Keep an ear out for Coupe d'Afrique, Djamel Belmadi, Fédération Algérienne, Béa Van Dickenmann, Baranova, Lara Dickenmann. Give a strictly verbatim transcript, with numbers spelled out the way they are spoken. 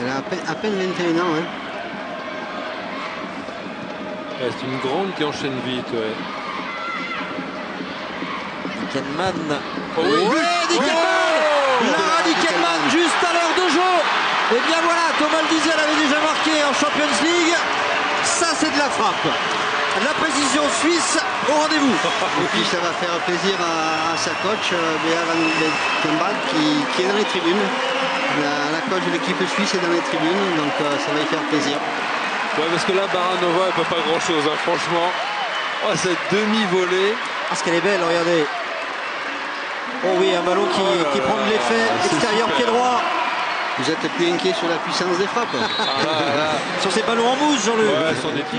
Elle a à peine, à peine vingt et un ans. Hein. Ouais, c'est une grande qui enchaîne vite. Ouais. Dickenmann. Oh oui, ouais, Dickenmann ouais Lara Dickenmann, juste à l'heure de jeu. Et bien voilà, Thomas le disait, elle avait déjà marqué en Champions League. Ça, c'est de la frappe. La précision suisse au rendez-vous. Et puis ça va faire plaisir à, à sa coach, Béa Van Dickenmann, qui, qui est dans les tribunes. La, la coach de l'équipe suisse est dans les tribunes, donc euh, ça va lui faire plaisir. Ouais, parce que là, Baranova, elle ne peut pas grand-chose, hein, franchement. Oh, cette demi-volée. Parce qu'elle est belle, regardez. Oh oui, un ballon qui, oh qui prend de l'effet extérieur pied droit. Vous êtes plus inquiet sur la puissance des frappes. Ah là là. Sur ces ballons en mousse, Jean-Luc. Ouais,